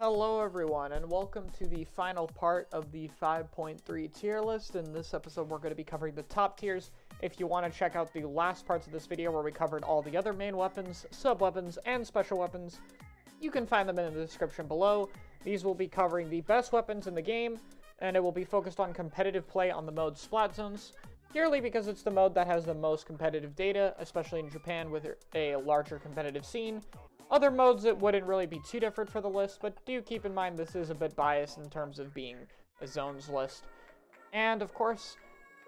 Hello everyone, and welcome to the final part of the 5.3 tier list. In this episode, we're going to be covering the top tiers. If you want to check out the last parts of this video where we covered all the other main weapons, sub-weapons, and special weapons, you can find them in the description below. These will be covering the best weapons in the game, and it will be focused on competitive play on the mode Splat Zones, purely because it's the mode that has the most competitive data, especially in Japan with a larger competitive scene. Other modes, it wouldn't really be too different for the list, but do keep in mind this is a bit biased in terms of being a zones list. And of course,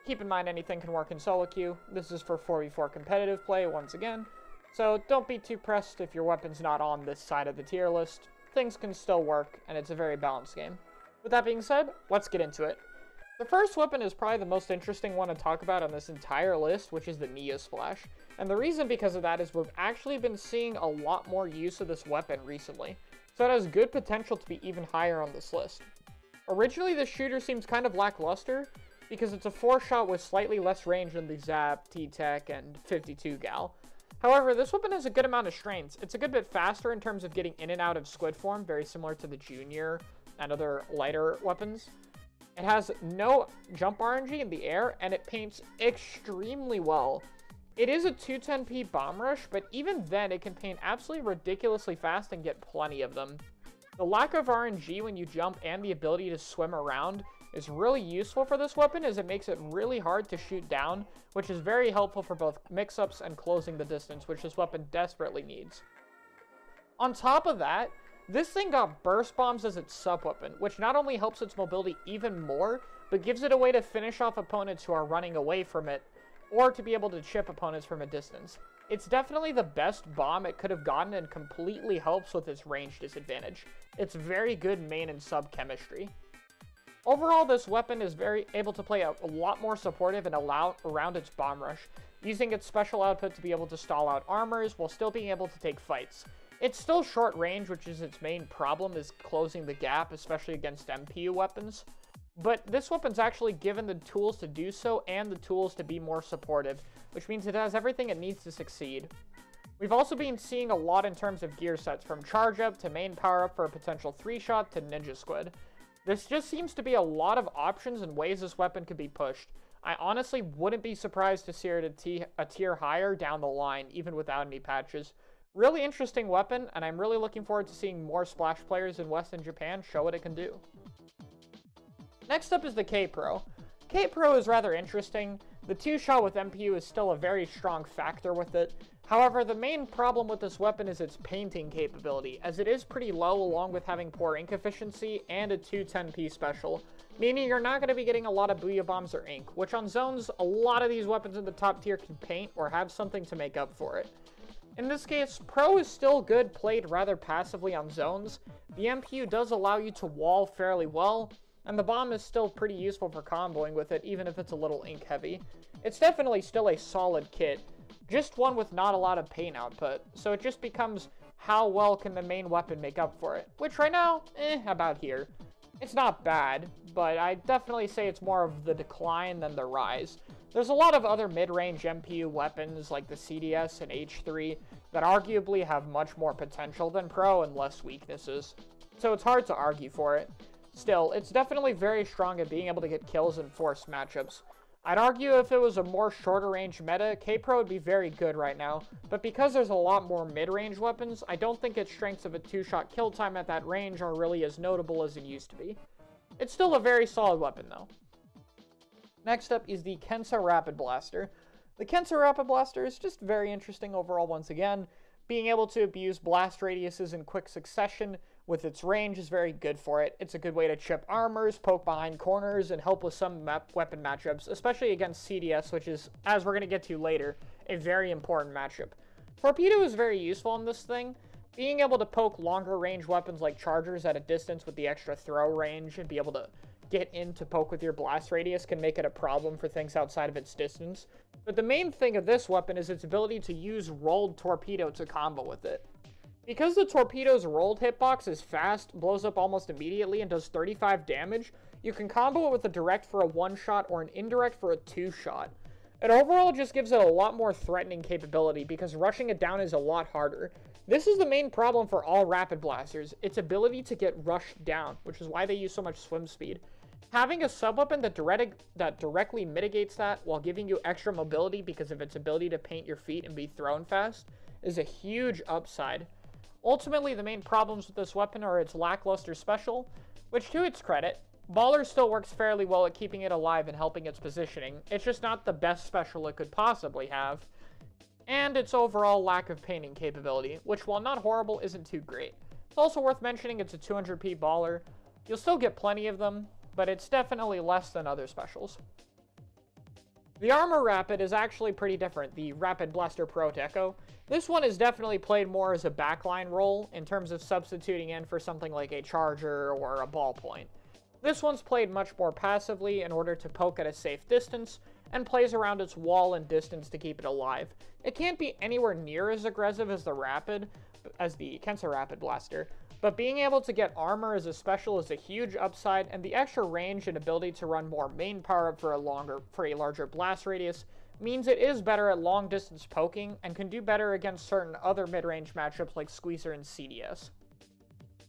keep in mind anything can work in solo queue. This is for 4v4 competitive play once again, so don't be too pressed if your weapon's not on this side of the tier list. Things can still work, and it's a very balanced game. With that being said, let's get into it. The first weapon is probably the most interesting one to talk about on this entire list, which is the Neo Splash. And the reason because of that is we've actually been seeing a lot more use of this weapon recently, so it has good potential to be even higher on this list. Originally, the shooter seems kind of lackluster because it's a 4-shot with slightly less range than the Zap, T-Tech, and 52 Gal. However, this weapon has a good amount of strengths. It's a good bit faster in terms of getting in and out of squid form, very similar to the Junior and other lighter weapons. It has no jump RNG in the air, and it paints extremely well. It is a 210p Bomb Rush, but even then, it can paint absolutely ridiculously fast and get plenty of them. The lack of RNG when you jump and the ability to swim around is really useful for this weapon, as it makes it really hard to shoot down, which is very helpful for both mix-ups and closing the distance, which this weapon desperately needs. On top of that, this thing got Burst Bombs as its sub-weapon, which not only helps its mobility even more, but gives it a way to finish off opponents who are running away from it, or to be able to chip opponents from a distance. It's definitely the best bomb it could have gotten and completely helps with its range disadvantage. It's very good main and sub chemistry. Overall, this weapon is very able to play a lot more supportive and allow around its Bomb Rush, using its special output to be able to stall out armors while still being able to take fights. It's still short range, which is its main problem, is closing the gap, especially against MPU weapons. But this weapon's actually given the tools to do so and the tools to be more supportive, which means it has everything it needs to succeed. We've also been seeing a lot in terms of gear sets, from Charge Up to Main Power Up for a potential 3-shot to Ninja Squid. This just seems to be a lot of options and ways this weapon could be pushed. I honestly wouldn't be surprised to see it a tier higher down the line, even without any patches. Really interesting weapon, and I'm really looking forward to seeing more Splash players in Western Japan show what it can do. Next up is the K-Pro. K-Pro is rather interesting. The 2-shot with MPU is still a very strong factor with it. However, the main problem with this weapon is its painting capability, as it is pretty low along with having poor ink efficiency and a 210p special, meaning you're not going to be getting a lot of Booyah Bombs or ink, which on zones, a lot of these weapons in the top tier can paint or have something to make up for it. In this case, Pro is still good, played rather passively on zones. The MPU does allow you to wall fairly well, and the bomb is still pretty useful for comboing with it, even if it's a little ink heavy. It's definitely still a solid kit, just one with not a lot of paint output, so it just becomes how well can the main weapon make up for it, which right now, about here. It's not bad, but I definitely say it's more of the decline than the rise. There's a lot of other mid-range MPU weapons like the CDS and H3 that arguably have much more potential than Pro and less weaknesses, so it's hard to argue for it. Still, it's definitely very strong at being able to get kills and force matchups. I'd argue if it was a more shorter-range meta, K-Pro would be very good right now, but because there's a lot more mid-range weapons, I don't think its strengths of a 2-shot kill time at that range are really as notable as it used to be. It's still a very solid weapon, though. Next up is the Kensa Rapid Blaster. The Kensa Rapid Blaster is just very interesting overall once again. Being able to abuse blast radiuses in quick succession with its range is very good for it. It's a good way to chip armors, poke behind corners, and help with some weapon matchups, especially against CDS, which is, as we're going to get to later, a very important matchup. Torpedo is very useful in this thing. Being able to poke longer range weapons like chargers at a distance with the extra throw range and be able to get in to poke with your blast radius can make it a problem for things outside of its distance. But the main thing of this weapon is its ability to use rolled torpedo to combo with it. Because the torpedo's rolled hitbox is fast, blows up almost immediately, and does 35 damage, you can combo it with a direct for a 1-shot or an indirect for a 2-shot. It overall just gives it a lot more threatening capability because rushing it down is a lot harder. This is the main problem for all Rapid Blasters, its ability to get rushed down, which is why they use so much swim speed. Having a sub-weapon that directly mitigates that while giving you extra mobility because of its ability to paint your feet and be thrown fast is a huge upside. Ultimately, the main problems with this weapon are its lackluster special, which to its credit, Baller still works fairly well at keeping it alive and helping its positioning. It's just not the best special it could possibly have. And its overall lack of painting capability, which while not horrible, isn't too great. It's also worth mentioning it's a 200p Baller. You'll still get plenty of them, but it's definitely less than other specials. The Armor Rapid is actually pretty different, the Rapid Blaster Pro Deco. This one is definitely played more as a backline role in terms of substituting in for something like a Charger or a Ballpoint. This one's played much more passively in order to poke at a safe distance, and plays around its wall and distance to keep it alive. It can't be anywhere near as aggressive as the Kensa Rapid Blaster, but being able to get armor as a special is a huge upside, and the extra range and ability to run more main power up for a larger blast radius means it is better at long distance poking and can do better against certain other mid-range matchups like Squeezer and CDS.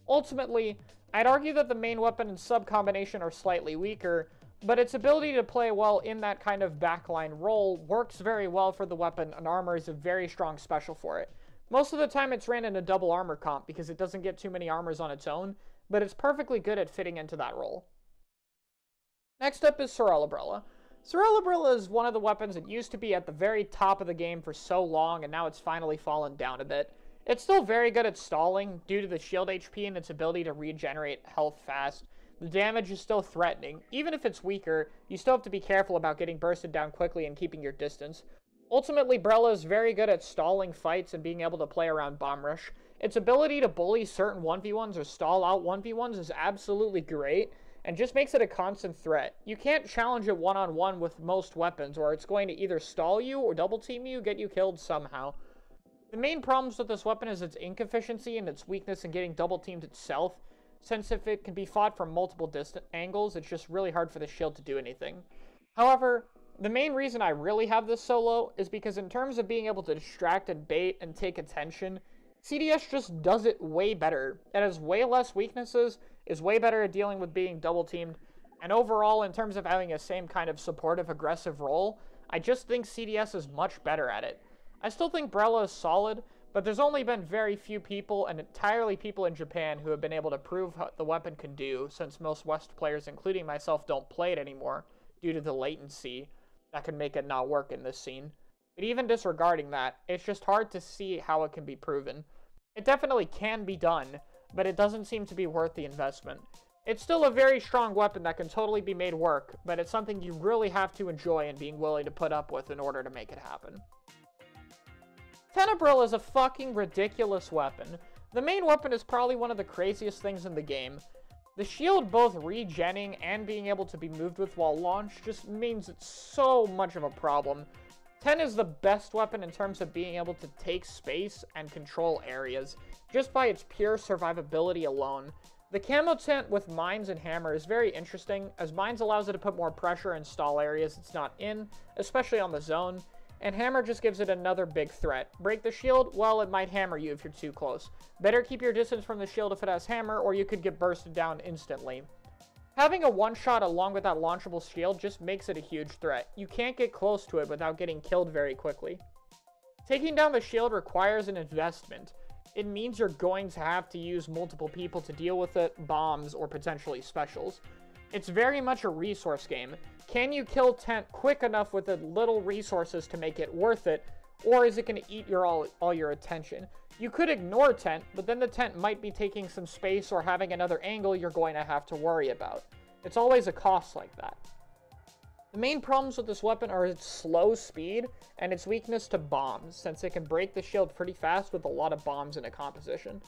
Ultimately, I'd argue that the main weapon and sub combination are slightly weaker, but its ability to play well in that kind of backline role works very well for the weapon, and armor is a very strong special for it. Most of the time it's ran in a double armor comp because it doesn't get too many armors on its own, but it's perfectly good at fitting into that role. Next up is Cerellabrella. Cerellabrella is one of the weapons that used to be at the very top of the game for so long, and now it's finally fallen down a bit. It's still very good at stalling due to the shield HP and its ability to regenerate health fast. The damage is still threatening. Even if it's weaker, you still have to be careful about getting bursted down quickly and keeping your distance. Ultimately, Brella is very good at stalling fights and being able to play around Bomb Rush. Its ability to bully certain 1v1s or stall out 1v1s is absolutely great, and just makes it a constant threat. You can't challenge it one-on-one with most weapons, or it's going to either stall you or double-team you, get you killed somehow. The main problems with this weapon is its ink efficiency and its weakness in getting double-teamed itself. Since if it can be fought from multiple distant angles, it's just really hard for the shield to do anything. However, the main reason I really have this solo is because in terms of being able to distract and bait and take attention, CDS just does it way better. It has way less weaknesses, is way better at dealing with being double teamed, and overall in terms of having a same kind of supportive aggressive role, I just think CDS is much better at it. I still think Brella is solid, but there's only been very few people, and entirely people in Japan, who have been able to prove what the weapon can do, since most West players, including myself, don't play it anymore due to the latency that can make it not work in this scene. But even disregarding that, it's just hard to see how it can be proven. It definitely can be done, but it doesn't seem to be worth the investment. It's still a very strong weapon that can totally be made work, but it's something you really have to enjoy and being willing to put up with in order to make it happen. Tenebril is a fucking ridiculous weapon. The main weapon is probably one of the craziest things in the game. The shield both regenning and being able to be moved with while launched just means it's so much of a problem. Ten is the best weapon in terms of being able to take space and control areas, just by its pure survivability alone. The camo tent with mines and hammer is very interesting, as mines allows it to put more pressure and stall areas it's not in, especially on the zone. And hammer just gives it another big threat. Break the shield? Well, it might hammer you if you're too close. Better keep your distance from the shield if it has hammer, or you could get bursted down instantly. Having a one-shot along with that launchable shield just makes it a huge threat. You can't get close to it without getting killed very quickly. Taking down the shield requires an investment. It means you're going to have to use multiple people to deal with it, bombs, or potentially specials. It's very much a resource game. Can you kill Tent quick enough with the little resources to make it worth it, or is it going to eat all your attention? You could ignore Tent, but then the Tent might be taking some space or having another angle you're going to have to worry about. It's always a cost like that. The main problems with this weapon are its slow speed and its weakness to bombs, since it can break the shield pretty fast with a lot of bombs in a composition.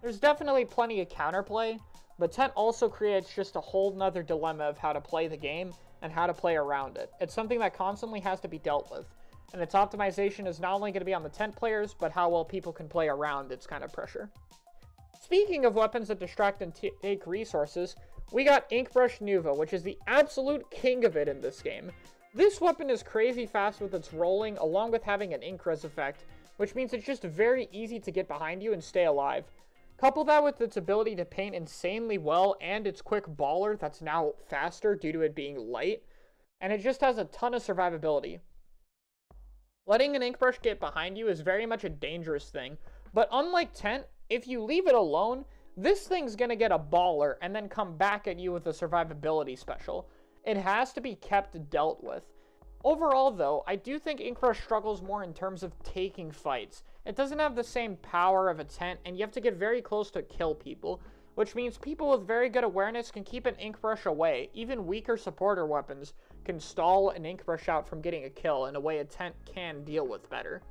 There's definitely plenty of counterplay, but Tent also creates just a whole nother dilemma of how to play the game and how to play around it. It's something that constantly has to be dealt with, and its optimization is not only going to be on the Tent players, but how well people can play around its kind of pressure. Speaking of weapons that distract and take resources, we got Inkbrush Nouveau, which is the absolute king of it in this game. This weapon is crazy fast with its rolling, along with having an ink res effect, which means it's just very easy to get behind you and stay alive. Couple that with its ability to paint insanely well and its quick baller that's now faster due to it being light, and it just has a ton of survivability. Letting an Inkbrush get behind you is very much a dangerous thing, but unlike Tent, if you leave it alone, this thing's gonna get a baller and then come back at you with a survivability special. It has to be kept dealt with. Overall though, I do think Inkbrush struggles more in terms of taking fights. It doesn't have the same power of a Tent, and you have to get very close to kill people, which means people with very good awareness can keep an Inkbrush away. Even weaker supporter weapons can stall an Inkbrush out from getting a kill in a way a Tent can deal with better.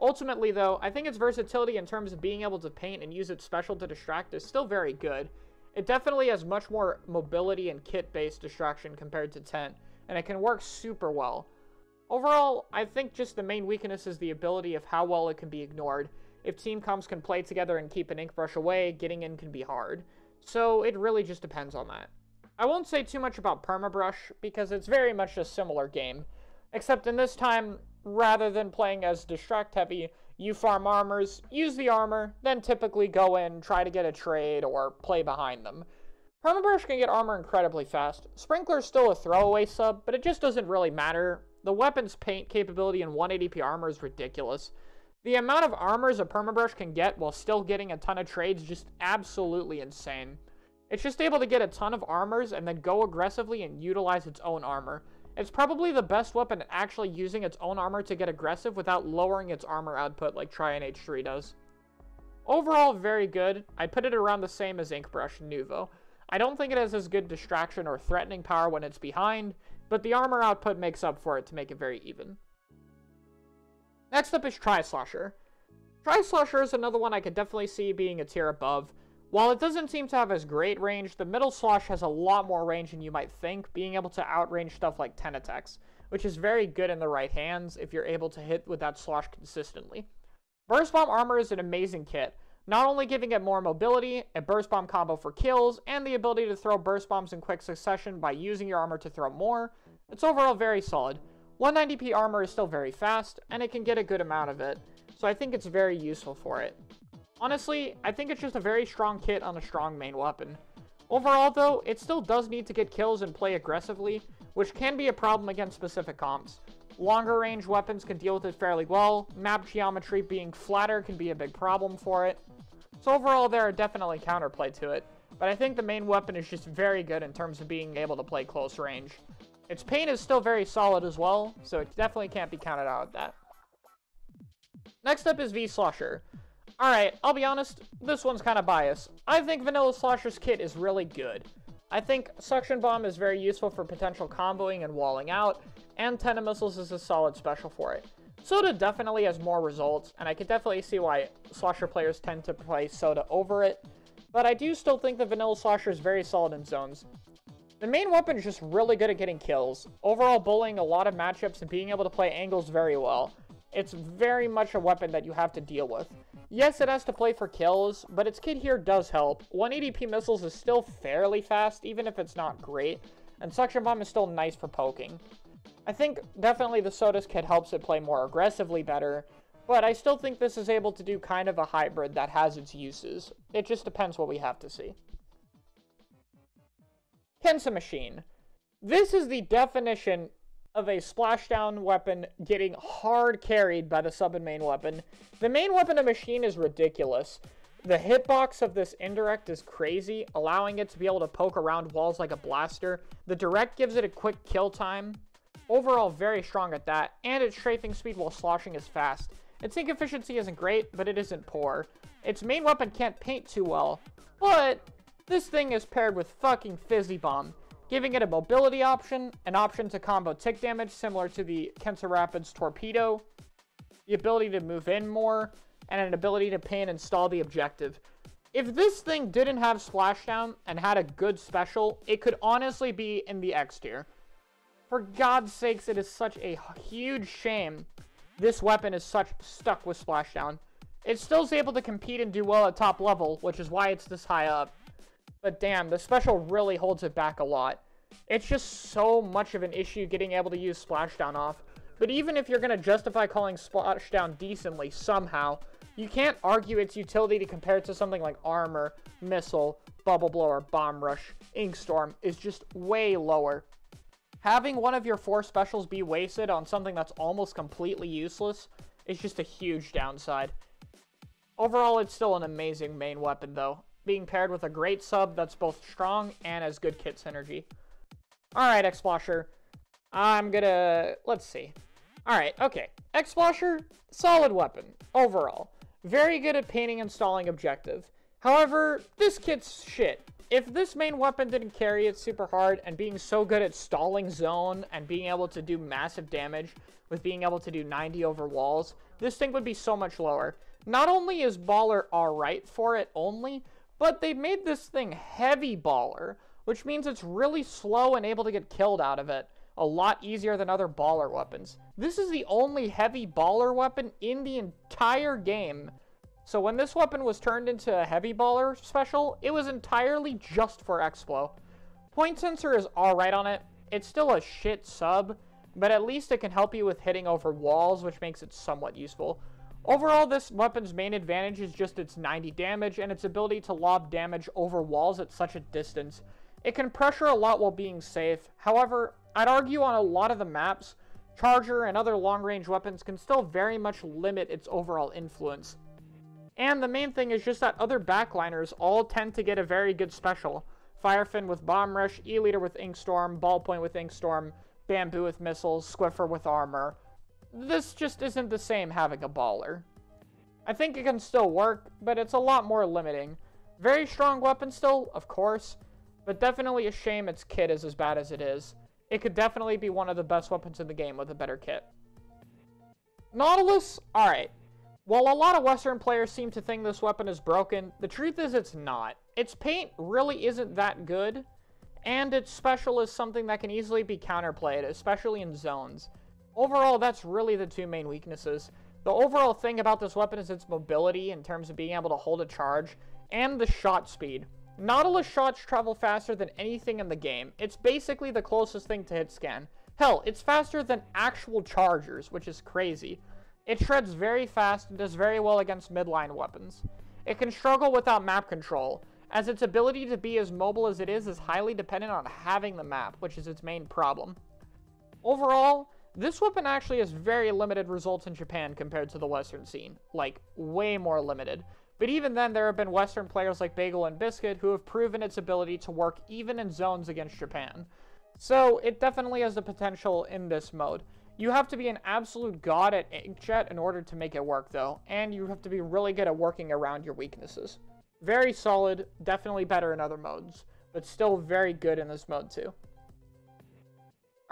Ultimately though, I think its versatility in terms of being able to paint and use its special to distract is still very good. It definitely has much more mobility and kit-based distraction compared to Tent, and it can work super well. Overall, I think just the main weakness is the ability of how well it can be ignored. If team comps can play together and keep an Inkbrush away, getting in can be hard. So it really just depends on that. I won't say too much about Permabrush, because it's very much a similar game. Except in this time, rather than playing as distract heavy, you farm armors, use the armor, then typically go in, try to get a trade, or play behind them. Permabrush can get armor incredibly fast. Sprinkler's still a throwaway sub, but it just doesn't really matter. The weapon's paint capability in 180p armor is ridiculous. The amount of armors a Permabrush can get while still getting a ton of trades is just absolutely insane. It's just able to get a ton of armors and then go aggressively and utilize its own armor. It's probably the best weapon at actually using its own armor to get aggressive without lowering its armor output like Trion H3 does. Overall, very good. I put it around the same as Inkbrush Nouveau. I don't think it has as good distraction or threatening power when it's behind, but the armor output makes up for it to make it very even. Next up is Tri-Slosher. Tri-Slosher is another one I could definitely see being a tier above. While it doesn't seem to have as great range, the middle slosh has a lot more range than you might think, being able to outrange stuff like 10 attacks, which is very good in the right hands if you're able to hit with that slosh consistently. Burst Bomb Armor is an amazing kit, not only giving it more mobility, a Burst Bomb combo for kills, and the ability to throw Burst Bombs in quick succession by using your armor to throw more. It's overall very solid. 190p armor is still very fast, and it can get a good amount of it, so I think it's very useful for it. Honestly, I think it's just a very strong kit on a strong main weapon. Overall though, it still does need to get kills and play aggressively, which can be a problem against specific comps. Longer range weapons can deal with it fairly well, map geometry being flatter can be a big problem for it. So overall, there are definitely counterplay to it, but I think the main weapon is just very good in terms of being able to play close range. Its paint is still very solid as well, so it definitely can't be counted out at that. Next up is V-Slosher. Alright, I'll be honest, this one's kind of biased. I think Vanilla Slosher's kit is really good. I think Suction Bomb is very useful for potential comboing and walling out, and Tenta Missiles is a solid special for it. Soda definitely has more results, and I could definitely see why Slosher players tend to play Soda over it, but I do still think the Vanilla Slosher is very solid in zones. The main weapon is just really good at getting kills, overall bullying a lot of matchups and being able to play angles very well. It's very much a weapon that you have to deal with. Yes, it has to play for kills, but its kit here does help. 180p missiles is still fairly fast, even if it's not great, and Suction Bomb is still nice for poking. I think definitely the Soda's kit helps it play more aggressively better, but I still think this is able to do kind of a hybrid that has its uses. It just depends what we have to see. Kensa Machine. This is the definition of a Splashdown weapon getting hard carried by the sub and main weapon. The main weapon of Machine is ridiculous. The hitbox of this indirect is crazy, allowing it to be able to poke around walls like a blaster. The direct gives it a quick kill time. Overall, very strong at that, and its strafing speed while sloshing is fast. Its ink efficiency isn't great, but it isn't poor. Its main weapon can't paint too well, but this thing is paired with fucking Fizzy Bomb, giving it a mobility option, an option to combo tick damage similar to the Kensa Rapid's torpedo, the ability to move in more, and an ability to paint and stall the objective. If this thing didn't have Splashdown and had a good special, it could honestly be in the X tier. For God's sakes, it is such a huge shame this weapon is such stuck with Splashdown. It still is able to compete and do well at top level, which is why it's this high up. But damn, the special really holds it back a lot. It's just so much of an issue getting able to use Splashdown off. But even if you're going to justify calling Splashdown decently somehow, you can't argue its utility to compare it to something like Armor, Missile, Bubble Blower, Bomb Rush, Inkstorm is just way lower. Having one of your four specials be wasted on something that's almost completely useless is just a huge downside. Overall, it's still an amazing main weapon though, being paired with a great sub that's both strong and has good kit synergy. Alright, Explosher. Let's see. Alright, okay. Explosher, solid weapon, overall. Very good at painting and stalling objective. However, this kit's shit. If this main weapon didn't carry it super hard, and being so good at stalling zone, and being able to do massive damage, with being able to do 90 over walls, this thing would be so much lower. Not only is Baller alright for it only, but they made this thing heavy Baller, which means it's really slow and able to get killed out of it. A lot easier than other Baller weapons. This is the only heavy Baller weapon in the entire game. So when this weapon was turned into a heavy Baller special, it was entirely just for Explo. Point Sensor is alright on it. It's still a shit sub, but at least it can help you with hitting over walls, which makes it somewhat useful. Overall, this weapon's main advantage is just its 90 damage and its ability to lob damage over walls at such a distance. It can pressure a lot while being safe. However, I'd argue on a lot of the maps, Charger and other long-range weapons can still very much limit its overall influence. And the main thing is just that other backliners all tend to get a very good special. Firefin with Bomb Rush, E-liter with Inkstorm, Ballpoint with Inkstorm, Bamboo with Missiles, Squiffer with Armor. This just isn't the same having a Baller. I think it can still work, but it's a lot more limiting. Very strong weapon still, of course, but definitely a shame its kit is as bad as it is. It could definitely be one of the best weapons in the game with a better kit. Nautilus? Alright. While a lot of Western players seem to think this weapon is broken, the truth is it's not. Its paint really isn't that good, and its special is something that can easily be counterplayed, especially in zones. Overall, that's really the two main weaknesses. The overall thing about this weapon is its mobility in terms of being able to hold a charge, and the shot speed. Nautilus shots travel faster than anything in the game. It's basically the closest thing to hit scan. Hell, it's faster than actual Chargers, which is crazy. It shreds very fast and does very well against midline weapons. It can struggle without map control, as its ability to be as mobile as it is highly dependent on having the map, which is its main problem. Overall, this weapon actually has very limited results in Japan compared to the Western scene. Like, way more limited. But even then, there have been Western players like Bagel and Biscuit who have proven its ability to work even in zones against Japan. So, it definitely has the potential in this mode. You have to be an absolute god at Inkjet in order to make it work, though. And you have to be really good at working around your weaknesses. Very solid, definitely better in other modes. But still very good in this mode, too.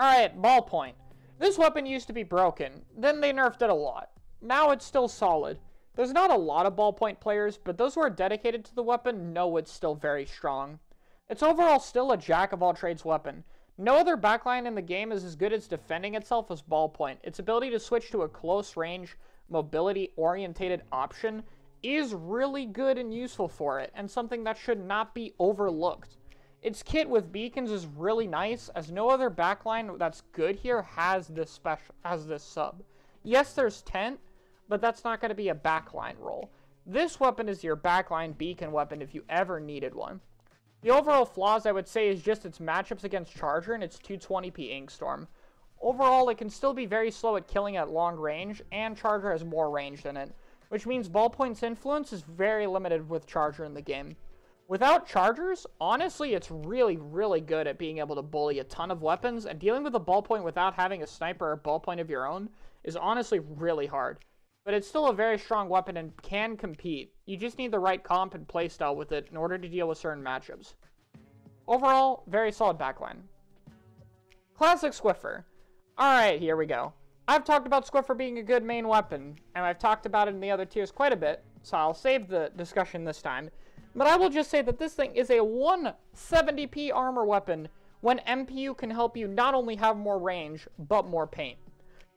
Alright, Ballpoint. This weapon used to be broken. Then they nerfed it a lot. Now it's still solid. There's not a lot of Ballpoint players, but those who are dedicated to the weapon know it's still very strong. It's overall still a jack-of-all-trades weapon. No other backline in the game is as good at defending itself as Ballpoint. Its ability to switch to a close-range, mobility-orientated option is really good and useful for it, and something that should not be overlooked. Its kit with beacons is really nice, as no other backline that's good here has this sub. Yes, there's Tent, but that's not going to be a backline role. This weapon is your backline beacon weapon if you ever needed one. The overall flaws I would say is just its matchups against Charger and its 220p Inkstorm. Overall, it can still be very slow at killing at long range, and Charger has more range than it, which means Ballpoint's influence is very limited with Charger in the game. Without Chargers, honestly, it's really, really good at being able to bully a ton of weapons, and dealing with a Ballpoint without having a sniper or Ballpoint of your own is honestly really hard. But it's still a very strong weapon and can compete. You just need the right comp and playstyle with it in order to deal with certain matchups. Overall, very solid backline. Classic Squiffer. Alright, here we go. I've talked about Squiffer being a good main weapon, and I've talked about it in the other tiers quite a bit, so I'll save the discussion this time. But I will just say that this thing is a 170p armor weapon when MPU can help you not only have more range, but more paint.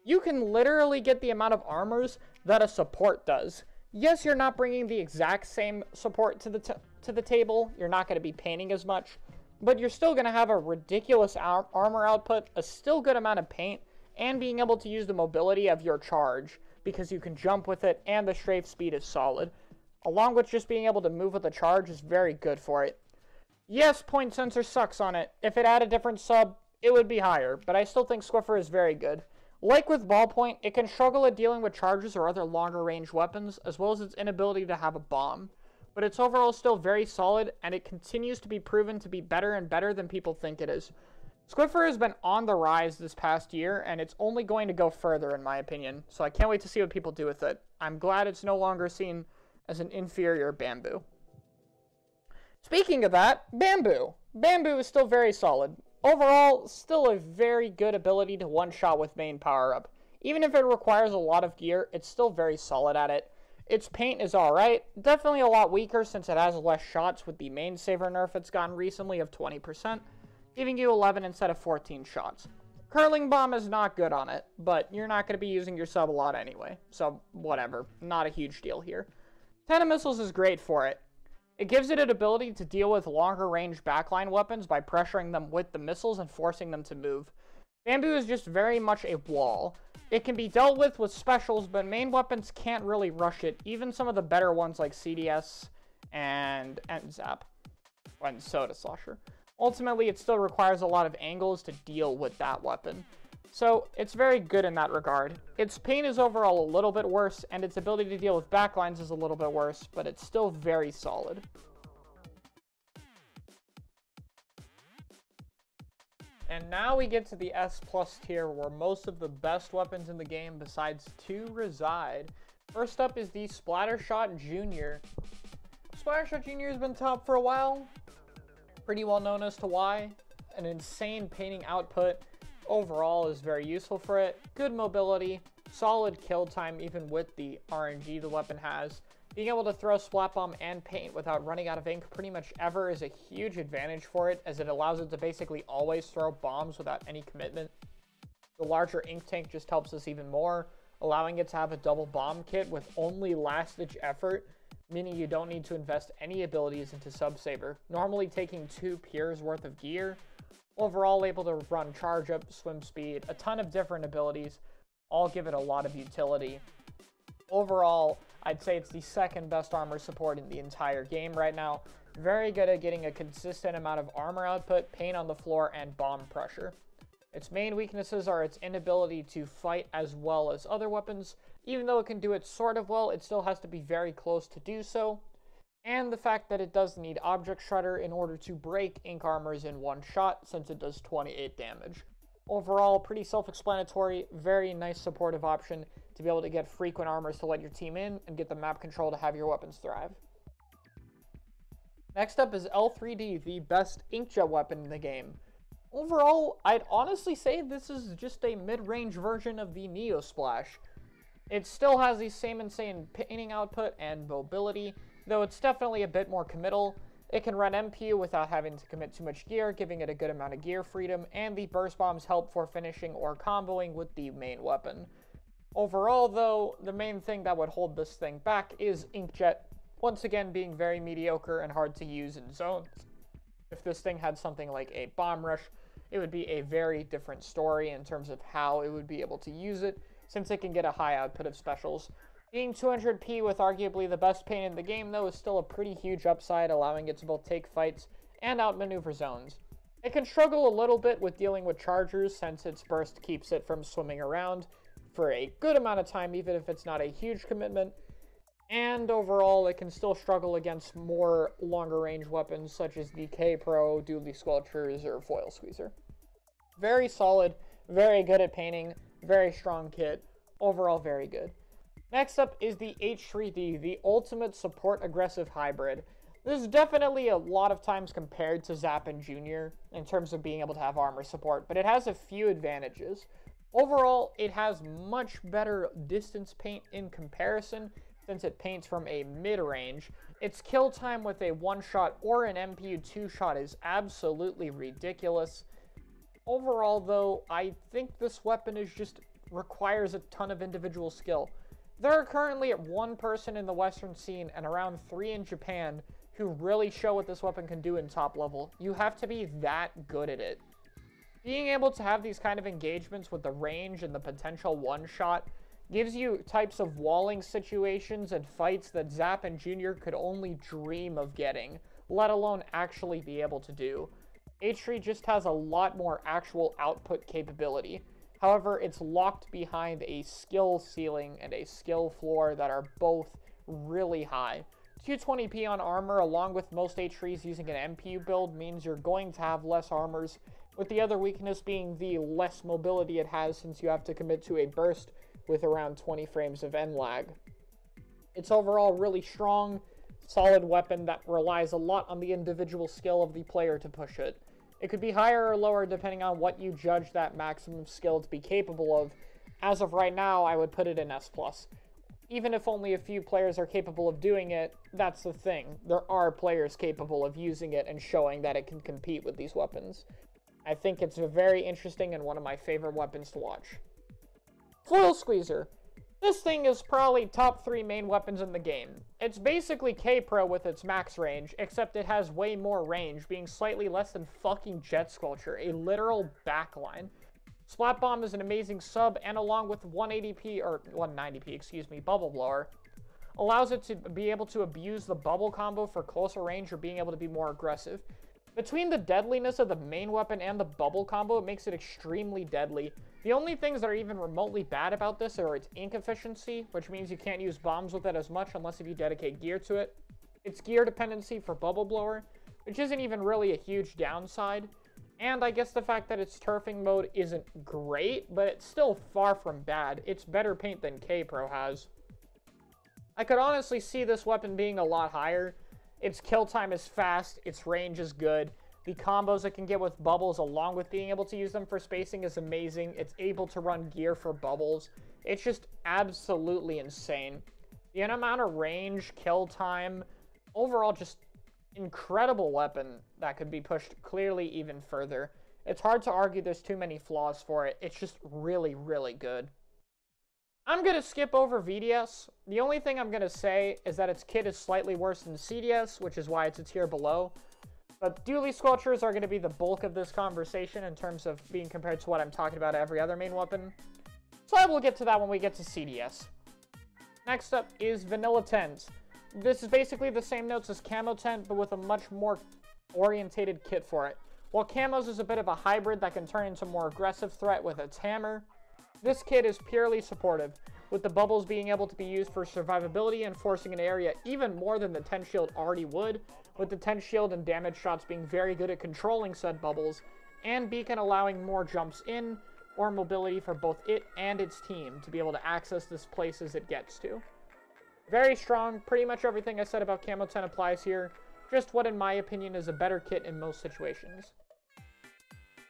You can literally get the amount of armors that a support does. Yes, you're not bringing the exact same support to the table. You're not going to be painting as much. But you're still going to have a ridiculous armor output, a still good amount of paint, and being able to use the mobility of your charge, because you can jump with it and the strafe speed is solid, along with just being able to move with a charge is very good for it. Yes, Point Sensor sucks on it. If it had a different sub, it would be higher, but I still think Swiffer is very good. Like with Ballpoint, it can struggle at dealing with charges or other longer range weapons, as well as its inability to have a bomb. But it's overall still very solid, and it continues to be proven to be better and better than people think it is. Swiffer has been on the rise this past year, and it's only going to go further in my opinion, so I can't wait to see what people do with it. I'm glad it's no longer seen as an inferior Bamboo. Speaking of that, Bamboo! Bamboo is still very solid. Overall, still a very good ability to one-shot with Main Power Up. Even if it requires a lot of gear, it's still very solid at it. Its paint is alright, definitely a lot weaker since it has less shots with the main saver nerf it's gotten recently of 20%, giving you 11 instead of 14 shots. Curling Bomb is not good on it, but you're not going to be using your sub a lot anyway, so whatever, not a huge deal here. Tenta Missiles is great for it. It gives it an ability to deal with longer range backline weapons by pressuring them with the missiles and forcing them to move. Bamboo is just very much a wall. It can be dealt with specials, but main weapons can't really rush it, even some of the better ones like CDS and Zap, and V-Slosher. Ultimately, it still requires a lot of angles to deal with that weapon. So, it's very good in that regard. Its paint is overall a little bit worse, and its ability to deal with backlines is a little bit worse, but it's still very solid. And now we get to the S+ tier, where most of the best weapons in the game besides two reside. First up is the Splattershot Junior. Splattershot Junior has been top for a while. Pretty well known as to why. An insane painting output. Overall is very useful for it. Good mobility, solid kill time even with the RNG the weapon has. Being able to throw Splat Bomb and paint without running out of ink pretty much ever is a huge advantage for it, as it allows it to basically always throw bombs without any commitment. The larger ink tank just helps us even more, allowing it to have a double bomb kit with only Last Ditch Effort, meaning you don't need to invest any abilities into Subsaver, normally taking 2 pures worth of gear. Overall, able to run charge up, swim speed, a ton of different abilities, all give it a lot of utility. Overall, I'd say it's the second best armor support in the entire game right now. Very good at getting a consistent amount of armor output, paint on the floor, and bomb pressure. Its main weaknesses are its inability to fight as well as other weapons. Even though it can do it sort of well, it still has to be very close to do so. And the fact that it does need Object Shredder in order to break ink armors in one shot, since it does 28 damage. Overall, pretty self-explanatory, very nice supportive option to be able to get frequent armors to let your team in, and get the map control to have your weapons thrive. Next up is L3D, the best inkjet weapon in the game. Overall, I'd honestly say this is just a mid-range version of the Neo Splash. It still has the same insane painting output and mobility, though it's definitely a bit more committal. It can run MPU without having to commit too much gear, giving it a good amount of gear freedom, and the burst bombs help for finishing or comboing with the main weapon. Overall though, the main thing that would hold this thing back is Inkjet, once again being very mediocre and hard to use in zones. If this thing had something like a Bomb Rush, it would be a very different story in terms of how it would be able to use it, since it can get a high output of specials. Being 200p with arguably the best paint in the game though is still a pretty huge upside, allowing it to both take fights and outmaneuver zones. It can struggle a little bit with dealing with chargers, since its burst keeps it from swimming around for a good amount of time even if it's not a huge commitment, and overall it can still struggle against more longer range weapons such as the K-Pro, Dualie Squelchers, or Foil Squeezer. Very solid, very good at painting, very strong kit, overall very good. Next up is the H3D, the ultimate support aggressive hybrid. This is definitely a lot of times compared to Zap and Junior in terms of being able to have armor support, but it has a few advantages. Overall, it has much better distance paint in comparison, since it paints from a mid-range. Its kill time with a one-shot or an MPU two-shot is absolutely ridiculous. Overall though, I think this weapon is just requires a ton of individual skill. There are currently 1 person in the Western scene and around 3 in Japan who really show what this weapon can do in top level. You have to be that good at it. being able to have these kind of engagements with the range and the potential one-shot gives you types of walling situations and fights that Zap and Junior could only dream of getting, let alone actually be able to do. H3 just has a lot more actual output capability. However, it's locked behind a skill ceiling and a skill floor that are both really high. 220p on armor, along with most H3s using an MPU build, means you're going to have less armors, with the other weakness being the less mobility it has since you have to commit to a burst with around 20 frames of end lag. It's overall really strong, solid weapon that relies a lot on the individual skill of the player to push it. It could be higher or lower depending on what you judge that maximum skill to be capable of. As of right now, I would put it in S+. Even if only a few players are capable of doing it, that's the thing. There are players capable of using it and showing that it can compete with these weapons. I think it's a very interesting and one of my favorite weapons to watch. Foil Squeezer. This thing is probably top 3 main weapons in the game. It's basically K-Pro with its max range, except it has way more range, being slightly less than fucking Jet Sculpture, a literal backline. Splat Bomb is an amazing sub, and along with 190p, Bubble Blower, allows it to be able to abuse the bubble combo for closer range or being able to be more aggressive. Between the deadliness of the main weapon and the bubble combo, it makes it extremely deadly. The only things that are even remotely bad about this are its ink efficiency, which means you can't use bombs with it as much unless if you dedicate gear to it. Its gear dependency for Bubble Blower, which isn't even really a huge downside. And I guess the fact that its turfing mode isn't great, but it's still far from bad. It's better paint than K-Pro has. I could honestly see this weapon being a lot higher. Its kill time is fast, its range is good. The combos it can get with bubbles, along with being able to use them for spacing, is amazing. It's able to run gear for bubbles. It's just absolutely insane. The amount of range, kill time, overall just incredible weapon that could be pushed clearly even further. It's hard to argue there's too many flaws for it. It's just really, really good. I'm going to skip over VDS. The only thing I'm going to say is that its kit is slightly worse than CDS, which is why it's a tier below. But Dualie Squelchers are going to be the bulk of this conversation in terms of being compared to what I'm talking about every other main weapon. So I will get to that when we get to CDS. Next up is Vanilla Tent. This is basically the same notes as Camo Tent, but with a much more orientated kit for it. While Camos is a bit of a hybrid that can turn into a more aggressive threat with its hammer, this kit is purely supportive, with the bubbles being able to be used for survivability and forcing an area even more than the Tent Shield already would, with the Tent Shield and damage shots being very good at controlling said bubbles, and Beacon allowing more jumps in or mobility for both it and its team to be able to access this place as it gets to. Very strong, pretty much everything I said about Camo 10 applies here, just what in my opinion is a better kit in most situations.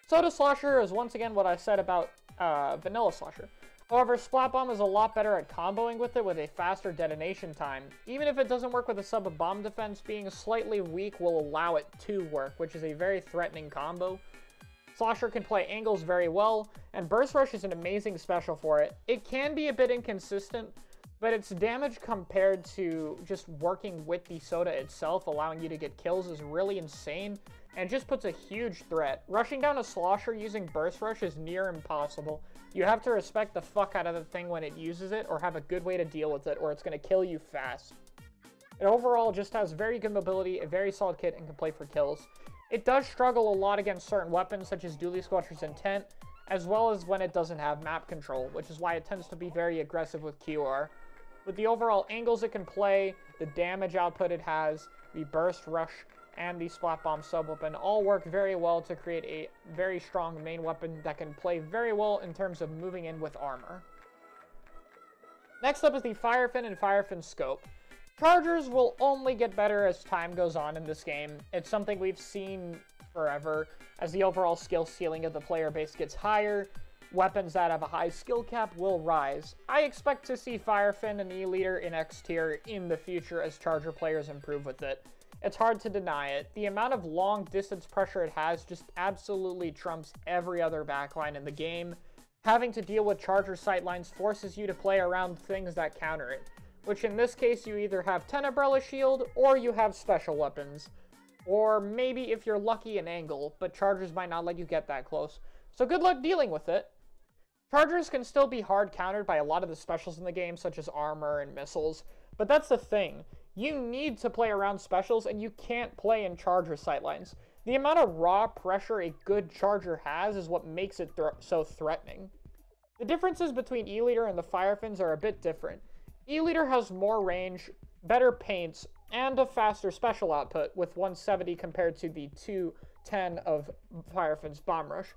Soda Slosher is once again what I said about Vanilla Slosher. However, Splat Bomb is a lot better at comboing with it with a faster detonation time. Even if it doesn't work with a sub of bomb defense, being slightly weak will allow it to work, which is a very threatening combo. Slosher can play angles very well, and Burst Rush is an amazing special for it. It can be a bit inconsistent, but its damage compared to just working with the soda itself, allowing you to get kills, is really insane, and just puts a huge threat. Rushing down a Slosher using Burst Rush is near impossible. You have to respect the fuck out of the thing when it uses it, or have a good way to deal with it, or it's going to kill you fast. It overall just has very good mobility, a very solid kit, and can play for kills. It does struggle a lot against certain weapons, such as Dualie Squelcher's Intent, as well as when it doesn't have map control, which is why it tends to be very aggressive with QR. With the overall angles it can play, the damage output it has, the Burst Rush, and the Splat Bomb sub-weapon all work very well to create a very strong main weapon that can play very well in terms of moving in with armor. Next up is the Firefin and Firefin Scope. Chargers will only get better as time goes on in this game. It's something we've seen forever. As the overall skill ceiling of the player base gets higher, weapons that have a high skill cap will rise. I expect to see Firefin and E-liter in X tier in the future as Charger players improve with it. It's hard to deny it. The amount of long distance pressure it has just absolutely trumps every other backline in the game. Having to deal with Charger sightlines forces you to play around things that counter it, which in this case you either have Tenebril shield or you have special weapons. Or maybe if you're lucky an angle, but Chargers might not let you get that close. So good luck dealing with it. Chargers can still be hard countered by a lot of the specials in the game, such as armor and missiles, but that's the thing. You need to play around specials, and you can't play in charger sightlines. The amount of raw pressure a good charger has is what makes it so threatening. The differences between E-liter and the Firefins are a bit different. E-liter has more range, better paints, and a faster special output with 170 compared to the 210 of Firefin's Bomb Rush.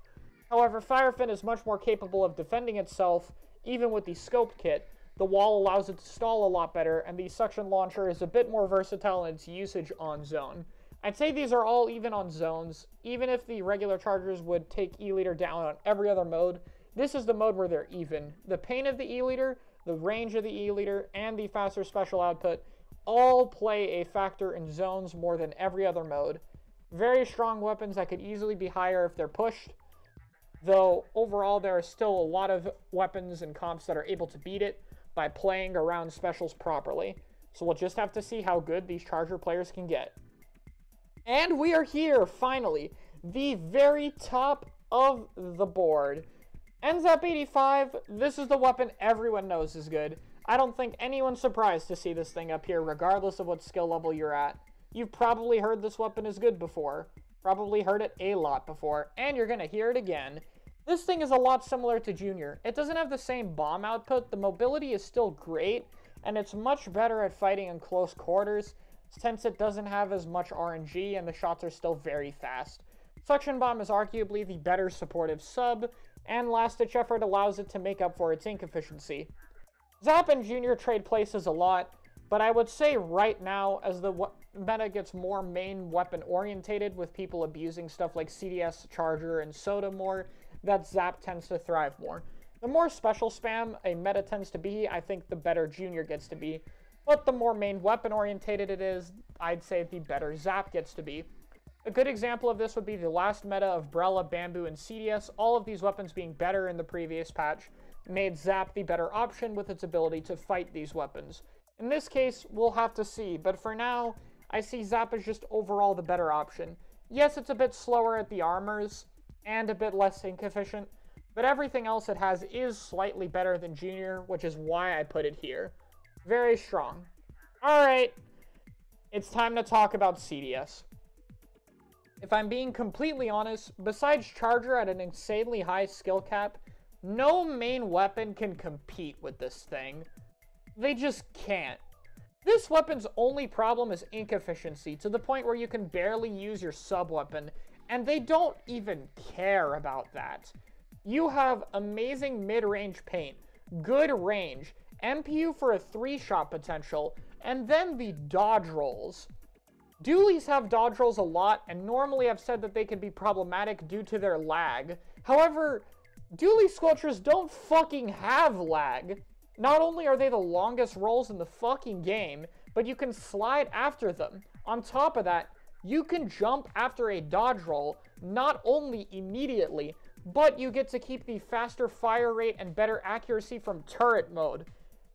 However, Firefin is much more capable of defending itself, even with the scoped kit. The wall allows it to stall a lot better, and the suction launcher is a bit more versatile in its usage on zone. I'd say these are all even on zones. Even if the regular chargers would take E-liter down on every other mode, this is the mode where they're even. The pain of the E-liter, the range of the E-liter, and the faster special output all play a factor in zones more than every other mode. Very strong weapons that could easily be higher if they're pushed, though overall there are still a lot of weapons and comps that are able to beat it by playing around specials properly. So we'll just have to see how good these charger players can get. And we are here, finally, the very top of the board. Nzap 85, this is the weapon everyone knows is good. I don't think anyone's surprised to see this thing up here, regardless of what skill level you're at. You've probably heard this weapon is good before, probably heard it a lot before, and you're gonna hear it again. This thing is a lot similar to Junior. It doesn't have the same bomb output, the mobility is still great, and it's much better at fighting in close quarters, since it doesn't have as much RNG and the shots are still very fast. Suction Bomb is arguably the better supportive sub, and Last Ditch Effort allows it to make up for its ink efficiency. Zap and Junior trade places a lot, but I would say right now, as the meta gets more main weapon orientated with people abusing stuff like CDS, Charger, and Soda more, that Zap tends to thrive more. The more special spam a meta tends to be, I think the better Junior gets to be, but the more main weapon orientated it is, I'd say the better Zap gets to be. A good example of this would be the last meta of Brella, Bamboo, and CDS, all of these weapons being better in the previous patch, made Zap the better option with its ability to fight these weapons. In this case, we'll have to see, but for now, I see Zap as just overall the better option. Yes, it's a bit slower at the armors, and a bit less ink efficient, but everything else it has is slightly better than Junior, which is why I put it here. Very strong. Alright, it's time to talk about CDS. If I'm being completely honest, besides Charger at an insanely high skill cap, no main weapon can compete with this thing. They just can't. This weapon's only problem is ink efficiency, to the point where you can barely use your sub-weapon, and they don't even care about that. You have amazing mid-range paint, good range, MPU for a 3-shot potential, and then the dodge rolls. Dualies have dodge rolls a lot, and normally I've said that they can be problematic due to their lag. However, Dualie Squelchers don't fucking have lag. Not only are they the longest rolls in the fucking game, but you can slide after them. On top of that, you can jump after a dodge roll, not only immediately, but you get to keep the faster fire rate and better accuracy from turret mode.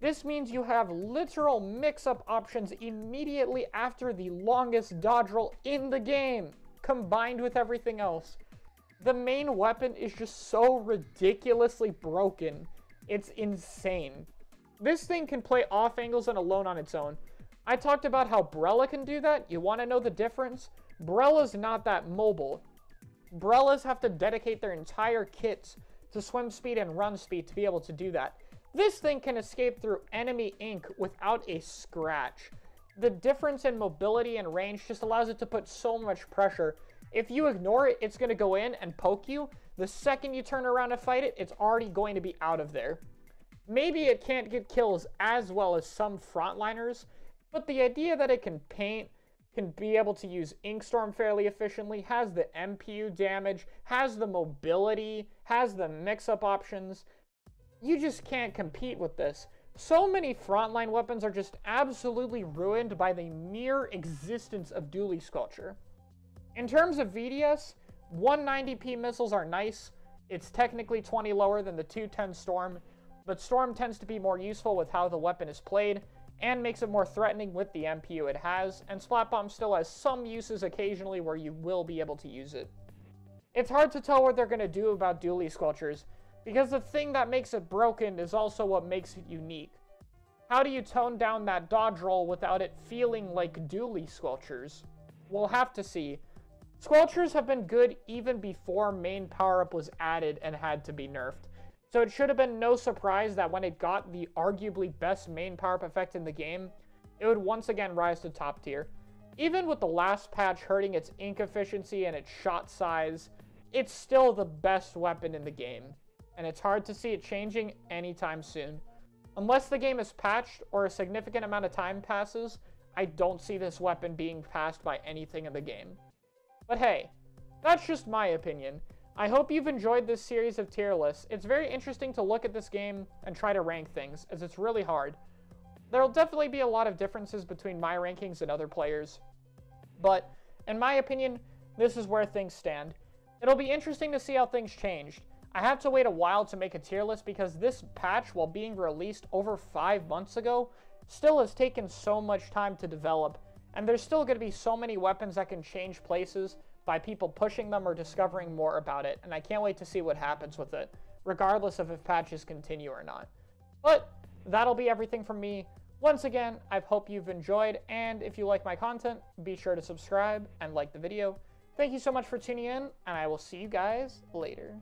This means you have literal mix-up options immediately after the longest dodge roll in the game, combined with everything else. The main weapon is just so ridiculously broken. It's insane. This thing can play off angles and alone on its own. I talked about how Brella can do that. You want to know the difference? Brella's not that mobile. Brellas have to dedicate their entire kits to swim speed and run speed to be able to do that. This thing can escape through enemy ink without a scratch. The difference in mobility and range just allows it to put so much pressure. If you ignore it, it's going to go in and poke you. The second you turn around to fight it, it's already going to be out of there. Maybe it can't get kills as well as some frontliners, but the idea that it can paint, can be able to use Inkstorm fairly efficiently, has the MPU damage, has the mobility, has the mix-up options. You just can't compete with this. So many frontline weapons are just absolutely ruined by the mere existence of Dualie Squelcher. In terms of VDS, 190p missiles are nice. It's technically 20 lower than the 210 Storm, but Storm tends to be more useful with how the weapon is played, and makes it more threatening with the MPU it has, and Splat Bomb still has some uses occasionally where you will be able to use it. It's hard to tell what they're going to do about Dualie Squelchers, because the thing that makes it broken is also what makes it unique. How do you tone down that dodge roll without it feeling like Dualie Squelchers? We'll have to see. Squelchers have been good even before Main Power Up was added and had to be nerfed, so it should have been no surprise that when it got the arguably best Main Power Up effect in the game, it would once again rise to top tier. Even with the last patch hurting its ink efficiency and its shot size, it's still the best weapon in the game, and it's hard to see it changing anytime soon. Unless the game is patched or a significant amount of time passes, I don't see this weapon being passed by anything in the game. But hey, that's just my opinion. I hope you've enjoyed this series of tier lists. It's very interesting to look at this game and try to rank things, as it's really hard. There'll definitely be a lot of differences between my rankings and other players, but in my opinion, this is where things stand. It'll be interesting to see how things changed. I have to wait a while to make a tier list because this patch, while being released over 5 months ago, still has taken so much time to develop, and there's still going to be so many weapons that can change places by people pushing them or discovering more about it, and I can't wait to see what happens with it, regardless of if patches continue or not. But that'll be everything from me. Once again, I hope you've enjoyed, and if you like my content, be sure to subscribe and like the video. Thank you so much for tuning in, and I will see you guys later.